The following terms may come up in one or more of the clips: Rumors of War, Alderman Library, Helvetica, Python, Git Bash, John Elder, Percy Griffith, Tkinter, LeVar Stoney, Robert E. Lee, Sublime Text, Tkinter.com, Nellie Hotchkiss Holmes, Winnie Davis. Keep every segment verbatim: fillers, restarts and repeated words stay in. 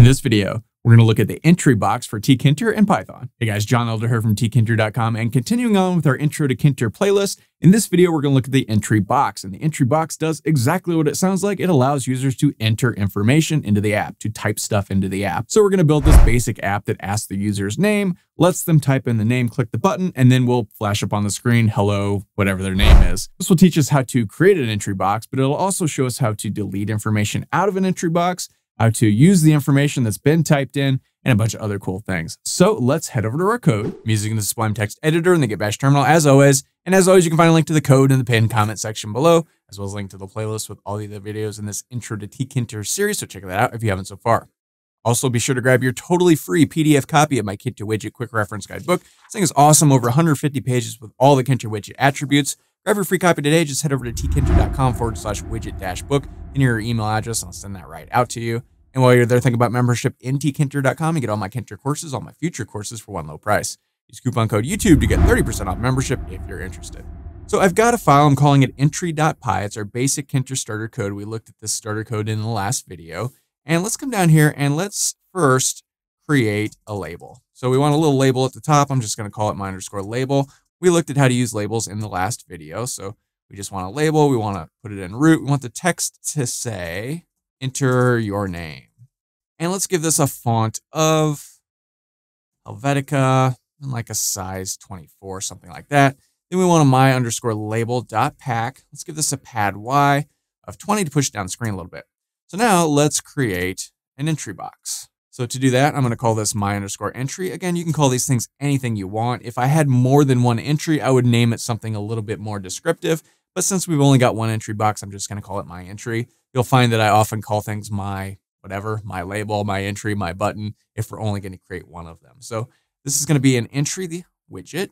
In this video, we're going to look at the entry box for Tkinter and Python. Hey guys, John Elder here from Tkinter dot com, and continuing on with our Intro to Kinter playlist, in this video we're going to look at the entry box. And the entry box does exactly what it sounds like. It allows users to enter information into the app, to type stuff into the app. So we're going to build this basic app that asks the user's name, lets them type in the name, click the button, and then we'll flash up on the screen, hello, whatever their name is. This will teach us how to create an entry box, but it'll also show us how to delete information out of an entry box, how to use the information that's been typed in, and a bunch of other cool things. So let's head over to our code. I'm using the Sublime Text editor and the Git Bash terminal as always. And as always, you can find a link to the code in the pinned comment section below, as well as a link to the playlist with all the other videos in this Intro to Tkinter series. So check that out if you haven't so far. Also, be sure to grab your totally free P D F copy of my Kinter Widget Quick Reference Guide book. This thing is awesome, over one hundred fifty pages with all the Kinter Widget attributes. Grab your free copy today. Just head over to Tkinter dot com forward slash widget dash book and your email address, and I'll send that right out to you. And while you're there, think about membership in Tkinter dot com and get all my Kinter courses, all my future courses for one low price. Use coupon code YouTube to get thirty percent off membership if you're interested. So I've got a file. I'm calling it entry dot py. It's our basic Kinter starter code. We looked at this starter code in the last video. And let's come down here and let's first create a label. So we want a little label at the top. I'm just going to call it my underscore label. We looked at how to use labels in the last video. So we just want a label. We want to put it in root. We want the text to say, enter your name. And let's give this a font of Helvetica and like a size twenty-four, something like that. Then we want a my underscore label dot pack. Let's give this a pad Y of twenty to push down the screen a little bit. So now let's create an entry box. So to do that, I'm going to call this my underscore entry. Again, you can call these things anything you want. If I had more than one entry, I would name it something a little bit more descriptive. But since we've only got one entry box, I'm just going to call it my entry. You'll find that I often call things my whatever, my label, my entry, my button, if we're only going to create one of them. So this is going to be an entry, the widget.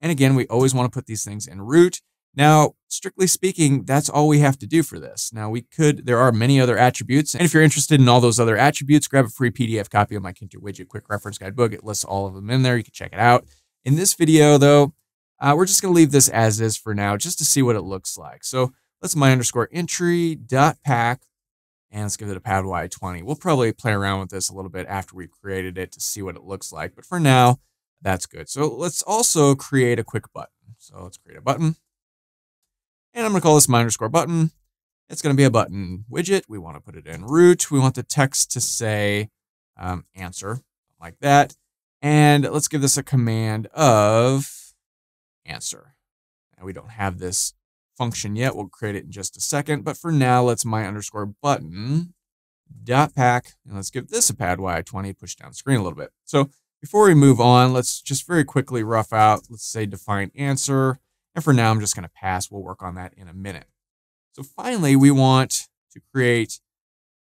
And again, we always want to put these things in root. Now, strictly speaking, that's all we have to do for this. Now we could, there are many other attributes. And if you're interested in all those other attributes, grab a free P D F copy of my Kinter Widget Quick Reference Guide book. It lists all of them in there. You can check it out. In this video though, uh, we're just going to leave this as is for now, just to see what it looks like. So let's my underscore entry dot pack, and let's give it a pad Y twenty. We'll probably play around with this a little bit after we've created it to see what it looks like. But for now, that's good. So let's also create a quick button. So let's create a button. And I'm going to call this my underscore button. It's going to be a button widget. We want to put it in root. We want the text to say um, answer, like that. And let's give this a command of answer. Now we don't have this function yet. We'll create it in just a second. But for now, let's my underscore button dot pack. And let's give this a pad Y twenty, push down the screen a little bit. So before we move on, let's just very quickly rough out. Let's say define answer. And for now, I'm just going to pass. We'll work on that in a minute. So finally, we want to create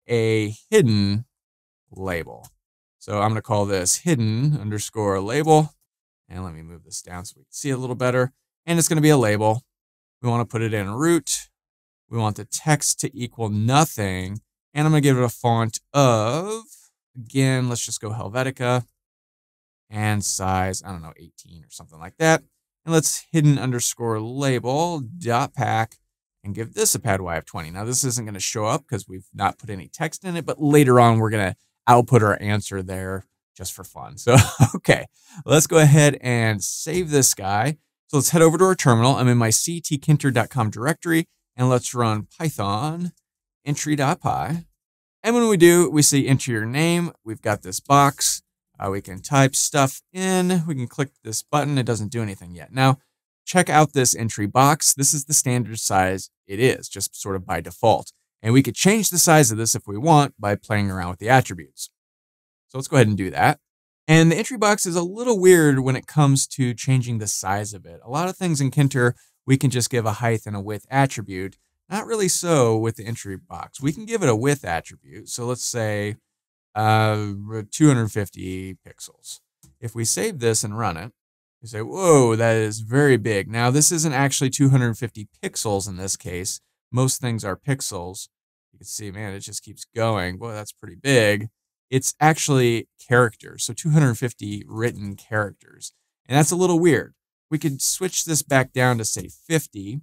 a hidden label. So I'm going to call this hidden underscore label. And let me move this down so we can see it a little better. And it's going to be a label. We want to put it in root. We want the text to equal nothing. And I'm going to give it a font of, again, let's just go Helvetica. And size, I don't know, eighteen or something like that. And let's hidden underscore label dot pack and give this a pad Y of twenty. Now this isn't going to show up because we've not put any text in it, but later on we're going to output our answer there just for fun. So, okay, let's go ahead and save this guy. So let's head over to our terminal. I'm in my Tkinter dot com directory, and let's run Python entry dot py. And when we do, we see enter your name. We've got this box. Uh, we can type stuff in, we can click this button. It doesn't do anything yet. Now, check out this entry box. This is the standard size it is, just sort of by default. And we could change the size of this if we want by playing around with the attributes. So let's go ahead and do that. And the entry box is a little weird when it comes to changing the size of it. A lot of things in Kinter, we can just give a height and a width attribute. Not really so with the entry box. We can give it a width attribute. So let's say, Uh, two hundred fifty pixels. If we save this and run it, you say, whoa, that is very big. Now this isn't actually two hundred fifty pixels in this case. Most things are pixels. You can see, man, it just keeps going. Well, that's pretty big. It's actually characters. So two hundred fifty written characters. And that's a little weird. We could switch this back down to say fifty.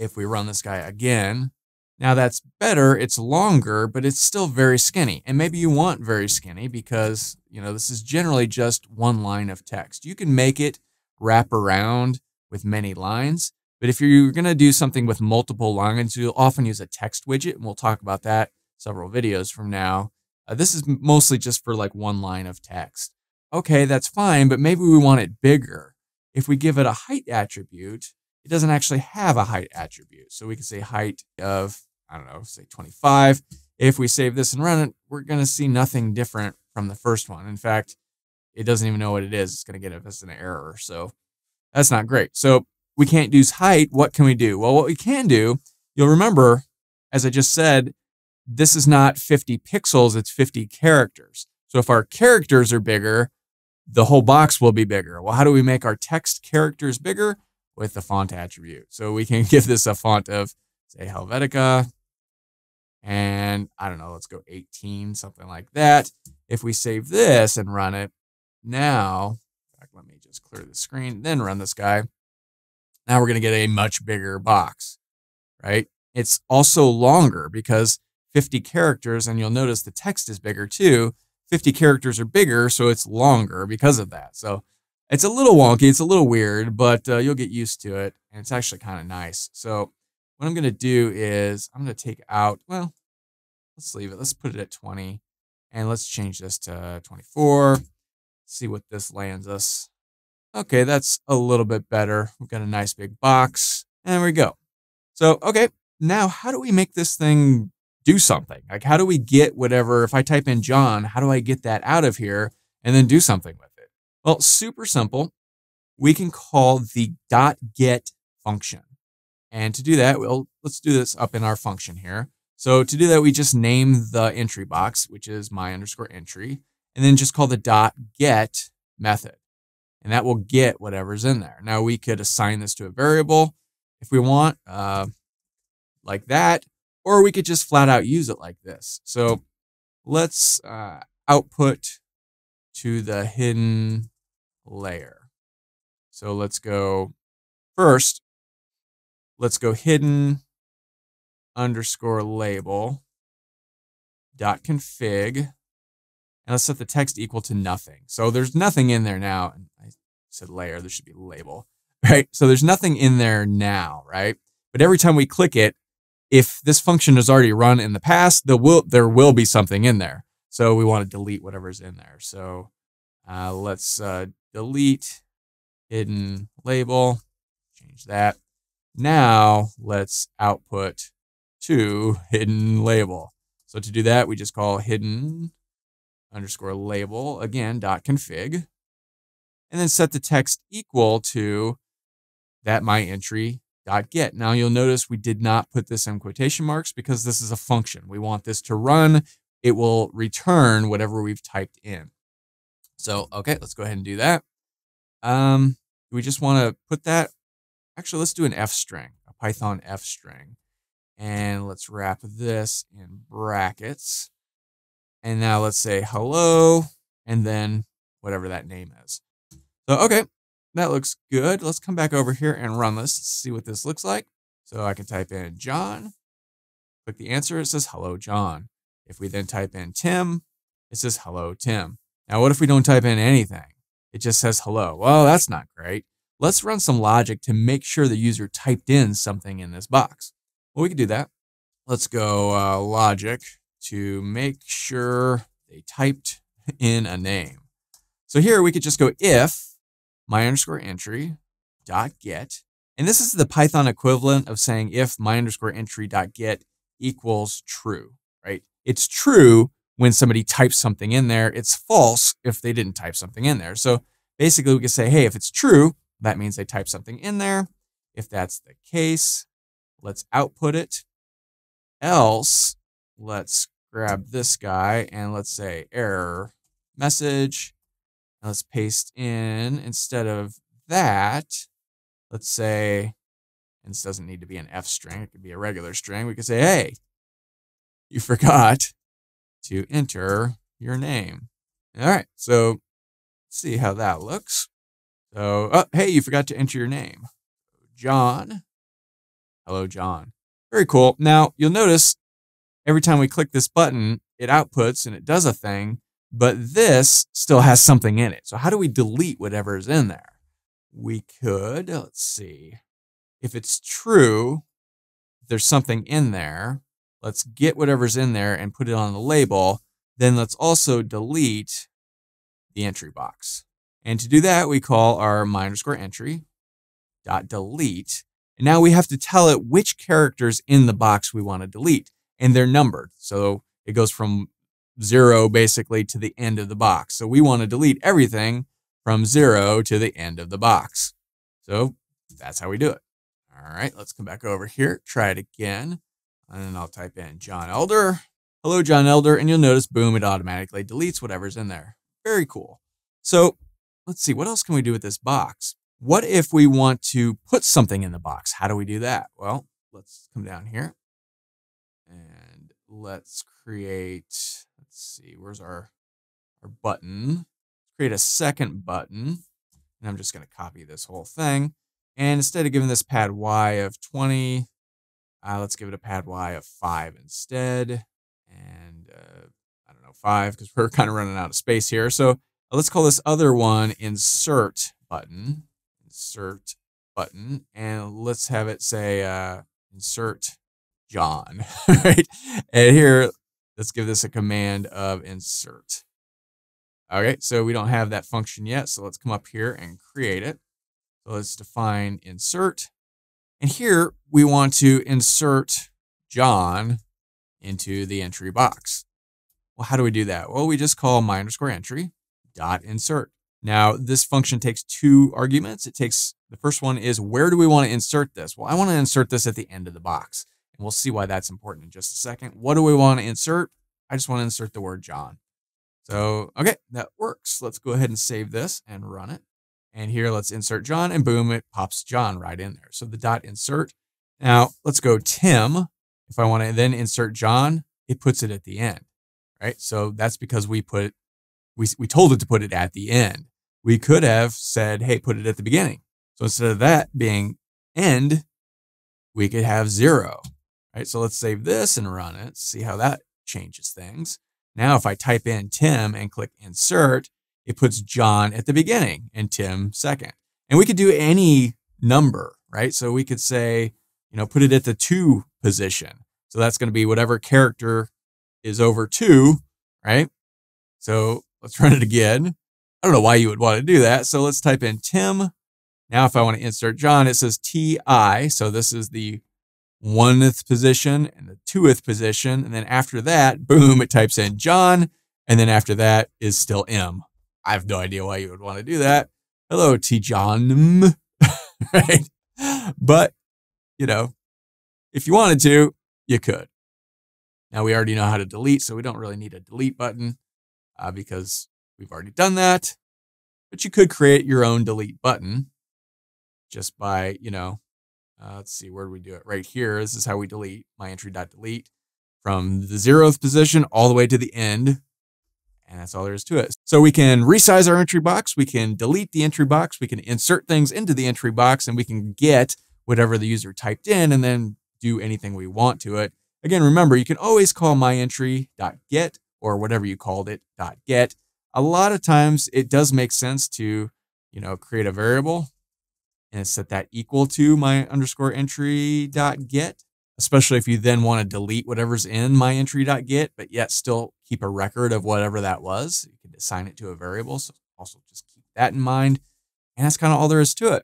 If we run this guy again, Now that's better, it's longer, but it's still very skinny. And maybe you want very skinny because, you know, this is generally just one line of text. You can make it wrap around with many lines, but if you're going to do something with multiple lines, you'll often use a text widget, and we'll talk about that several videos from now. Uh, this is mostly just for like one line of text. Okay, that's fine, but maybe we want it bigger. If we give it a height attribute, it doesn't actually have a height attribute. So we can say height of, I don't know, say twenty-five. If we save this and run it, we're going to see nothing different from the first one. In fact, it doesn't even know what it is. It's going to get us an error. So that's not great. So we can't use height. What can we do? Well, what we can do, you'll remember, as I just said, this is not fifty pixels, it's fifty characters. So if our characters are bigger, the whole box will be bigger. Well, how do we make our text characters bigger? With the font attribute. So we can give this a font of, say, Helvetica. And I don't know, let's go eighteen, something like that. If we save this and run it now, in fact, let me just clear the screen, then run this guy. Now we're going to get a much bigger box, right? It's also longer because fifty characters, and you'll notice the text is bigger too. fifty characters are bigger, so it's longer because of that. So it's a little wonky, it's a little weird, but uh, you'll get used to it, and it's actually kind of nice. So what I'm going to do is I'm going to take out, well, let's leave it. Let's put it at twenty, and let's change this to twenty-four, see what this lands us. Okay, that's a little bit better. We've got a nice big box, and there we go. So, okay, now how do we make this thing do something? Like, how do we get whatever, if I type in John, how do I get that out of here and then do something with it? Well, super simple. We can call the .get function. And to do that, we'll, let's do this up in our function here. So to do that, we just name the entry box, which is my underscore entry, and then just call the .get method. And that will get whatever's in there. Now we could assign this to a variable if we want, uh, like that, or we could just flat out use it like this. So let's uh, output to the hidden layer. So let's go first, let's go hidden underscore label dot config, and let's set the text equal to nothing. So there's nothing in there now. And I said layer, there should be label, right? So there's nothing in there now, right? But every time we click it, if this function is already run in the past, there will, there will be something in there. So we want to delete whatever's in there. So uh, let's uh, delete hidden label, change that. Now let's output to hidden label. So to do that, we just call hidden underscore label, again, dot config, and then set the text equal to that my entry dot get. Now you'll notice we did not put this in quotation marks because this is a function. We want this to run. It will return whatever we've typed in. So, okay, let's go ahead and do that. Um, we just want to put that, actually, let's do an F string, a Python F string. And let's wrap this in brackets. And now let's say hello, and then whatever that name is. So, okay, that looks good. Let's come back over here and run this, see what this looks like. So I can type in John, click the answer, it says hello, John. If we then type in Tim, it says, hello, Tim. Now, what if we don't type in anything? It just says, hello. Well, that's not great. Let's run some logic to make sure the user typed in something in this box. Well, we can do that. Let's go uh, logic to make sure they typed in a name. So here we could just go if my underscore entry dot get, and this is the Python equivalent of saying if my underscore entry dot get equals true, right? It's true when somebody types something in there. It's false if they didn't type something in there. So basically we can say, hey, if it's true, that means they typed something in there. If that's the case, let's output it. Else, let's grab this guy and let's say error message. And let's paste in, instead of that, let's say, and this doesn't need to be an F string, it could be a regular string. We could say, hey, you forgot to enter your name. All right, so let's see how that looks. So, oh, hey, you forgot to enter your name. John, hello, John. Very cool. Now you'll notice every time we click this button, it outputs and it does a thing, but this still has something in it. So how do we delete whatever is in there? We could, let's see, if it's true, there's something in there. Let's get whatever's in there and put it on the label. Then let's also delete the entry box. And to do that, we call our my underscore entry dot delete. And now we have to tell it which characters in the box we want to delete, and they're numbered. So it goes from zero basically to the end of the box. So we want to delete everything from zero to the end of the box. So that's how we do it. All right, let's come back over here, try it again. And then I'll type in John Elder. Hello, John Elder. And you'll notice, boom, it automatically deletes whatever's in there. Very cool. So let's see, what else can we do with this box? What if we want to put something in the box? How do we do that? Well, let's come down here and let's create, let's see, where's our, our button? Create a second button. And I'm just going to copy this whole thing. And instead of giving this pad Y of twenty, Uh, let's give it a pad Y of five instead. And uh, I don't know, five, because we're kind of running out of space here. So uh, let's call this other one insert button, insert button. And let's have it say uh, insert John, right? And here, let's give this a command of insert. All right, so we don't have that function yet. So let's come up here and create it. So let's define insert. And here we want to insert John into the entry box. Well, how do we do that? Well, we just call my underscore entry dot insert. Now this function takes two arguments. It takes, the first one is, where do we want to insert this? Well, I want to insert this at the end of the box. And we'll see why that's important in just a second. What do we want to insert? I just want to insert the word John. So, okay, that works. Let's go ahead and save this and run it. And here, let's insert John, and boom, it pops John right in there. So the dot insert. Now let's go Tim. If I want to then insert John, it puts it at the end, right? So that's because we put, we, we told it to put it at the end. We could have said, hey, put it at the beginning. So instead of that being end, we could have zero, right? So let's save this and run it, see how that changes things. Now, if I type in Tim and click insert, it puts John at the beginning and Tim second. And we could do any number, right? So we could say, you know, put it at the two position. So that's going to be whatever character is over two, right? So let's run it again. I don't know why you would want to do that. So let's type in Tim. Now, if I want to insert John, it says T I. So this is the oneth position and the twoeth position. And then after that, boom, it types in John. And then after that is still M. I have no idea why you would want to do that. Hello, T. John, right? But, you know, if you wanted to, you could. Now we already know how to delete, so we don't really need a delete button uh, because we've already done that. But you could create your own delete button just by, you know, uh, let's see, where do we do it? Right here. This is how we delete my entry.delete from the zeroth position all the way to the end. And that's all there is to it. So we can resize our entry box. We can delete the entry box. We can insert things into the entry box, and we can get whatever the user typed in and then do anything we want to it. Again, remember, you can always call myentry.get or whatever you called it, .get. A lot of times it does make sense to, you know, create a variable and set that equal to my underscore entry.get. Especially if you then want to delete whatever's in myentry.get, but yet still keep a record of whatever that was. You can assign it to a variable. So also just keep that in mind. And that's kind of all there is to it.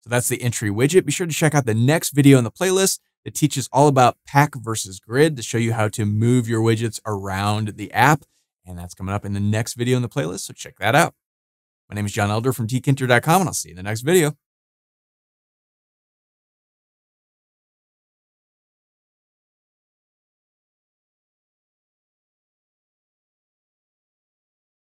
So that's the entry widget. Be sure to check out the next video in the playlist that teaches all about pack versus grid to show you how to move your widgets around the app. And that's coming up in the next video in the playlist. So check that out. My name is John Elder from Tkinter dot com, and I'll see you in the next video.